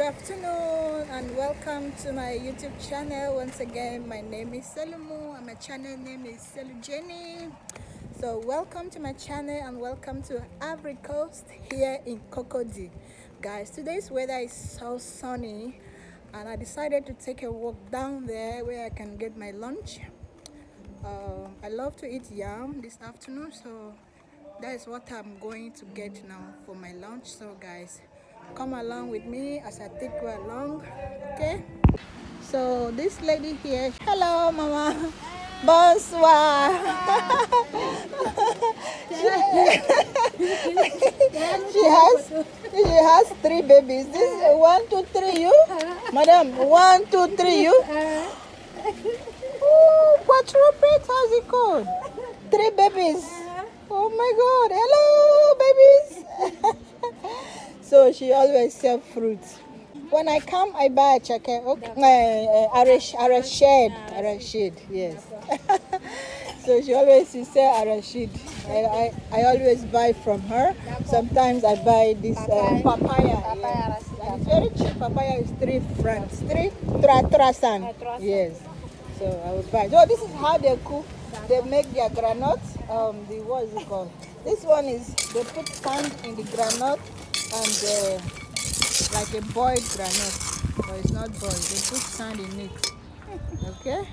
Good afternoon and welcome to my YouTube channel once again. My name is Selu and my channel name is Selu Jenny. So welcome to my channel and welcome to Ivory Coast here in Cocody. Guys, today's weather is so sunny and I decided to take a walk down there where I can get my lunch. I love to eat yam this afternoon, so that is what I'm going to get now for my lunch. So guys, come along with me as I take you along, okay? So this lady here, hello mama. Hi. Bonsoir. she has three babies. This 1, 2, 3 you, madam. 1, 2, 3 you. Oh, quadruped, how's it called? 3 babies. Oh my god, hello babies. So she always sells fruits. When I come, I buy a checker. Arashid, yes. So she always sells arashid. I always buy from her. Sometimes I buy this papaya. Yes. It's very cheap. Papaya is 3 francs. 3 trasan. Yes. So I would buy. So this is how they cook. They make their granot. What is it called? This one is they put sand in the granot. And like a boiled granot, but it's not boiled. They put sand in it. Okay?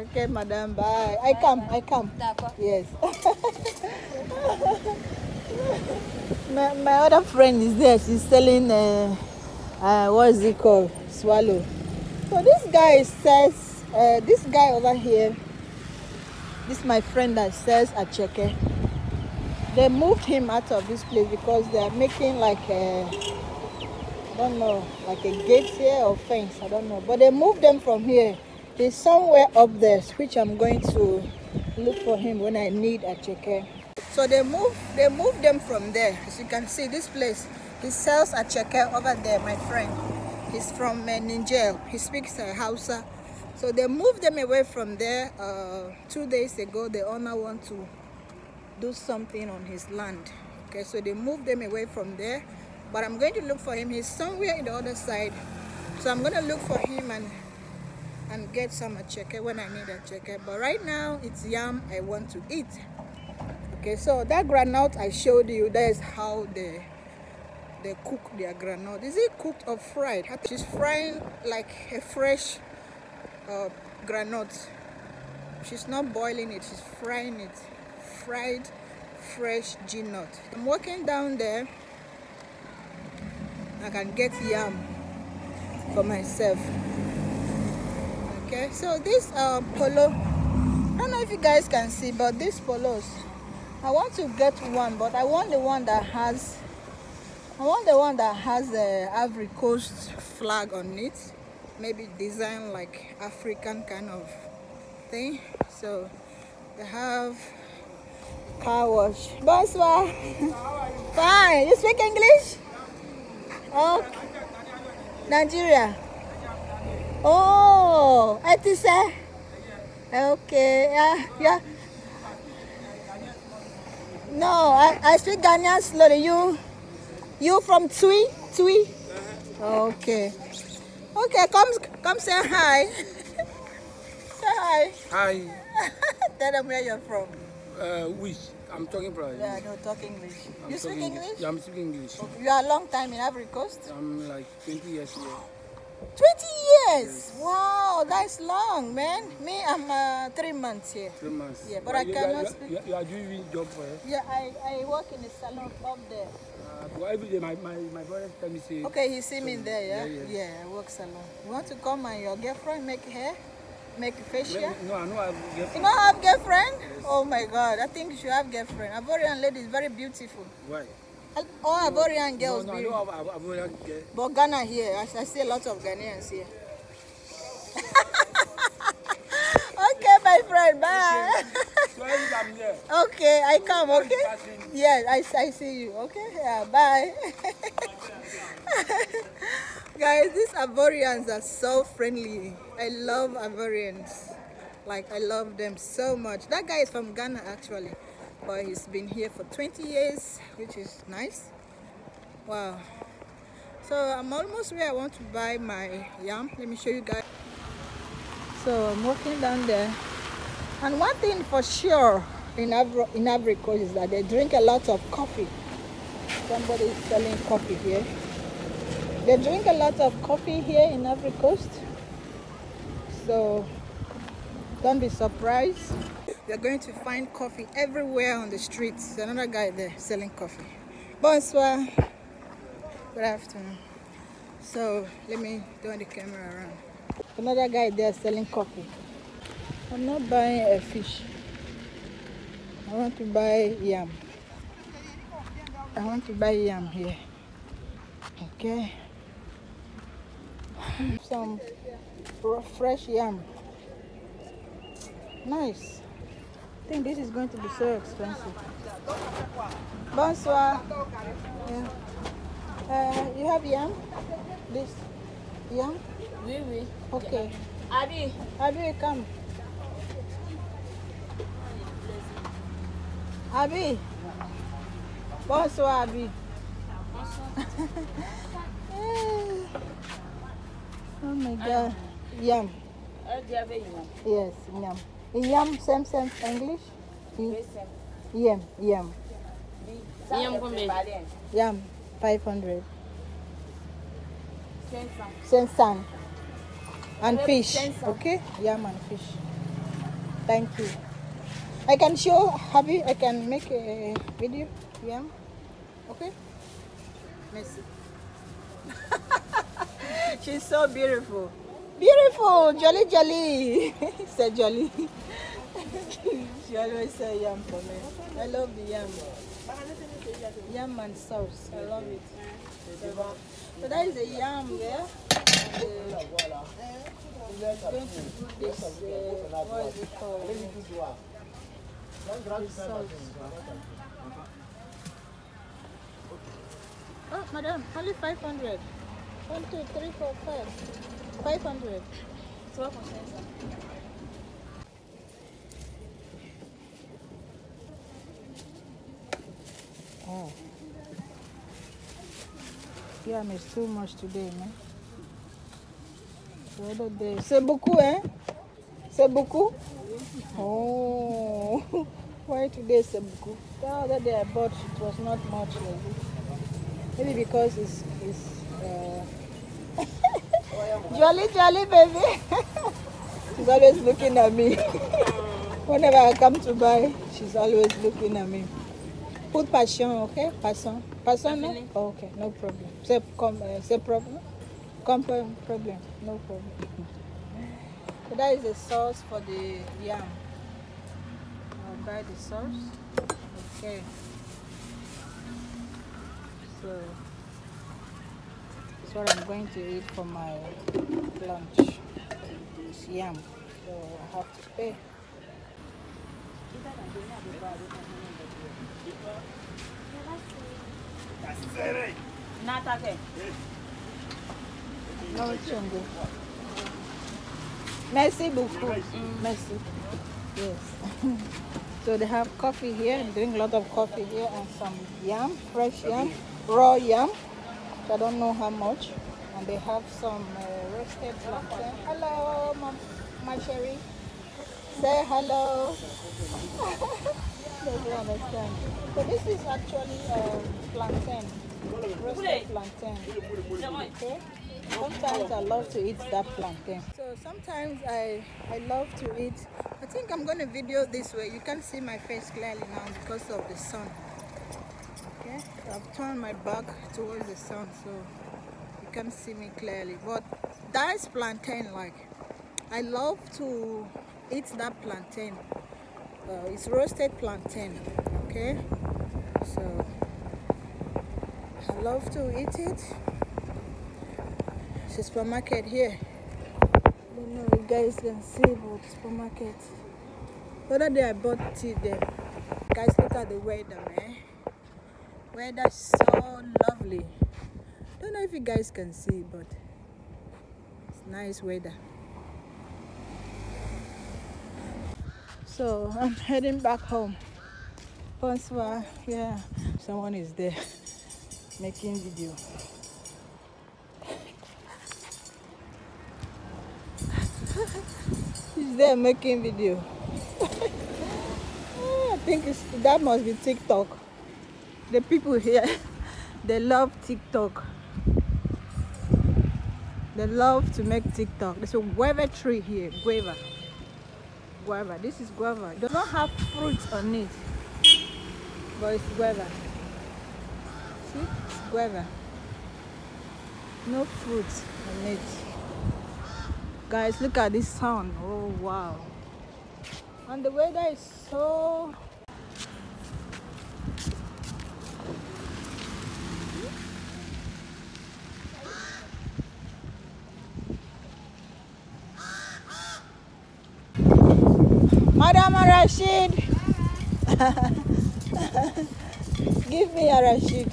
Okay, madam. Bye. I come. Yes. my other friend is there. She's selling what is it called? Swallow. So this guy says, this guy over here, this is my friend that says attiéké. They moved him out of this place because they are making like a, I don't know, like a gate here or fence, I don't know. But they moved them from here. He's somewhere up there, which I'm going to look for him when I need a checker. So they moved them from there. As you can see, this place, he sells a checker over there, my friend. He's from Niger. He speaks Hausa. So they moved them away from there 2 days ago. The owner wants to do something on his land, okay? So they moved them away from there, but I'm going to look for him. He's somewhere in the other side, so I'm going to look for him and get some attiéké when I need attiéké. But right now it's yam I want to eat, okay? So that granot I showed you, that is how they cook their granot. Is it cooked or fried? She's frying like a fresh granot. She's not boiling it, she's frying it. Fried fresh granot. I'm walking down there. I can get yam for myself. Okay, so this polo, I don't know if you guys can see, but these polos, I want to get one, but I want the one that has the Ivory Coast flag on it, maybe design like African kind of thing. So they have car wash. Bonsoir. Fine. You speak English? Oh, Nigeria. Oh, attiéké. Okay. Yeah. No, I speak Ghanaian slowly. You from Tui? Okay. Okay. Come say hi. Say hi. Hi. Tell them where you're from. Which I'm talking about. Yeah, no, talk English. You speak English? Yeah, I'm speaking English. Okay. You are a long time in Ivory Coast? I'm like 20 years here. 20 years? Yes. Wow, that's long, man. Me, I'm 3 months here. 3 months. Yeah, but I cannot speak. You are doing job for her? Yeah, I work in a salon up there. Every day, my brother tell me say. Okay, you see me in there, yeah? Yeah, I work salon. You want to come and your girlfriend make hair? Make a facial? No, I know I have a girlfriend. You know I have a girlfriend? Yes. Oh my god, I think you should have a girlfriend. Ivorian lady is very beautiful. Why? All Ivorian girls beautiful. No, I know Ivorian girls. But Ghana here, I see a lot of Ghanaians here. Okay, my friend, bye. Okay, I come, okay? Yes, I see you, okay? Yeah, bye. Guys, these Ivorians are so friendly. I love Ivorians. Like, I love them so much. That guy is from Ghana, actually. But he's been here for 20 years, which is nice. Wow. So I'm almost where I want to buy my yam. Let me show you guys. So I'm walking down there, and one thing for sure in Ivory Coast is that they drink a lot of coffee. Somebody is selling coffee here. They drink a lot of coffee here in Ivory Coast, so don't be surprised. You're going to find coffee everywhere on the streets. There's another guy there selling coffee. Bonsoir. Good afternoon. So let me turn the camera around. Another guy there selling coffee. I'm not buying a fish. I want to buy yam. I want to buy yam here. Okay. Some fresh yam. Nice. I think this is going to be so expensive. Bonsoir. Yeah. You have yam? This yam? Oui, oui. Okay. Abi. Abi, come. Abi. Bonsoir, Abi. Oh my God. Yam. Yes, yam. Yam, same, English? Yam. Yam, 500. Sensan. And fish, okay? Yam and fish. Thank you. I can show, Habi, I can make a video. Yam, okay? Merci. She's so beautiful. Beautiful, jolly. Said jolly. She always say yam for me. I love the yam. Yam and sauce. I love it. So that is a yam there. We are going to do this. What is it called? This sauce. Oh, madam, only 500. 1, 2, 3, 4, 5. 500. Oh. Yam is too much today, man. The other day. C'est beaucoup, hein? C'est beaucoup? Oh. Why today c'est beaucoup? The other day I bought, it was not much like this. Maybe because it's Jolly, baby. She's always looking at me. Whenever I come to buy, she's always looking at me. Put passion, okay? Passion, no? Oh, okay, no problem. Problem, no problem. So that is the sauce for the yam. I'll buy the sauce. Okay. So what I'm going to eat for my lunch is yam, so I have to pay. No change. Merci beaucoup. Merci. Yes. So they have coffee here, doing a lot of coffee here, and some yam, fresh yam, raw yam. I don't know how much, and they have some roasted plantain. Hello, my cherry. Say hello. Doesn't understand. So this is actually plantain, roasted plantain. Okay. Sometimes I love to eat that plantain. So sometimes I love to eat. I think I'm gonna video this way. You can't see my face clearly now because of the sun. I've turned my back towards the sun, so you can't see me clearly. But that is plantain, like I love to eat that plantain. It's roasted plantain, okay? So I love to eat it. It's a supermarket here. I don't know if you guys can see, but supermarket. The other day I bought tea there. Guys, look at the weather, man. Weather is so lovely. Don't know if you guys can see, but it's nice weather. So I'm heading back home. Bonsoir. Yeah, someone is there making video. is there making video. I think that must be TikTok. The people here, they love TikTok. They love to make TikTok. There's a guava tree here, guava. Guava, this is guava. It does not have fruits on it, but it's guava. See, it's guava. No fruits on it. Guys, look at this sun. Oh, wow. And the weather is so... Madam Rashid, give me a Rashid,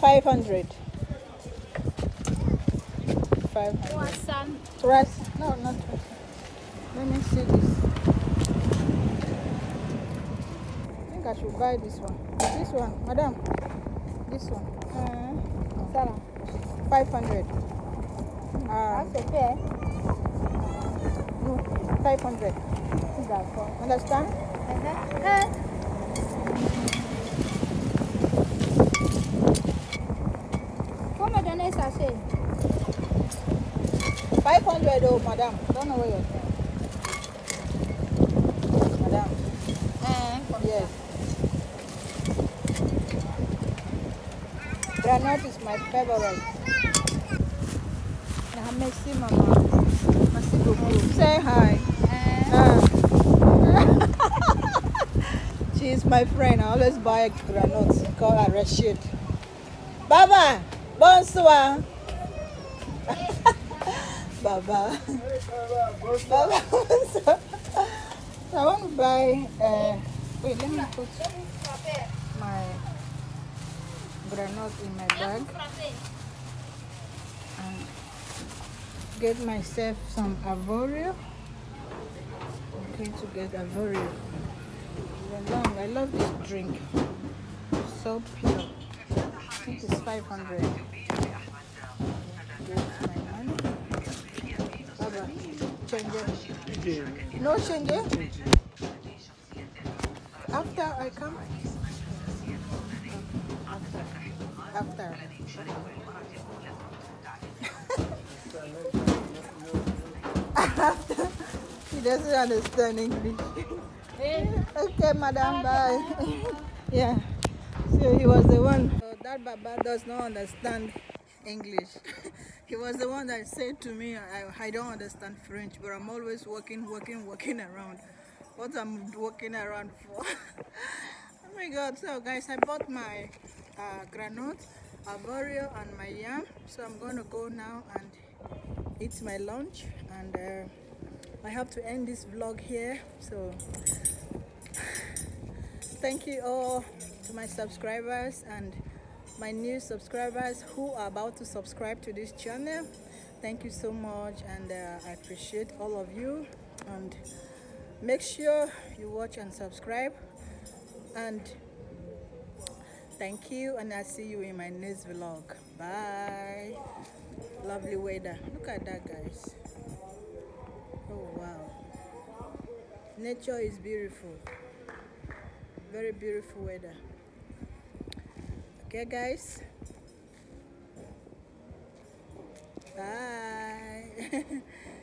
500. 500. Trust? No, not trust. Let me see this. I think I should buy this one. This one, madam. This one. 500. That's okay. 500. Understand? Come and donate sachet. 500, oh, madam. Don't know where you're from. Madam. Yes. Granot is my favorite. Merci, mama. Merci beaucoup. Say hi. She's my friend. I always buy granots. Call her Rashid. Baba, bonsoir. Baba. Baba, bonsoir. I want to buy. Wait, let me put my granot in my bag and get myself some arborio. Okay, to get arborio. I love this drink. It's so pure. I think it's 500. Baba, change. No change. After I come. After. After. He doesn't understand English. Okay, madam, bye. Yeah, so he was the one. So that Baba does not understand English. He was the one that said to me, I don't understand French, but I'm always walking around. What I'm walking around for? Oh my God. So guys, I bought my granot, arborio, and my yam. So I'm gonna go now and eat my lunch, and I have to end this vlog here. So thank you all to my subscribers and my new subscribers who are about to subscribe to this channel. Thank you so much, and I appreciate all of you, and make sure you watch and subscribe, and thank you, and I'll see you in my next vlog. Bye. Lovely weather. Look at that, guys. Oh wow, nature is beautiful. Very beautiful weather. Okay guys, bye.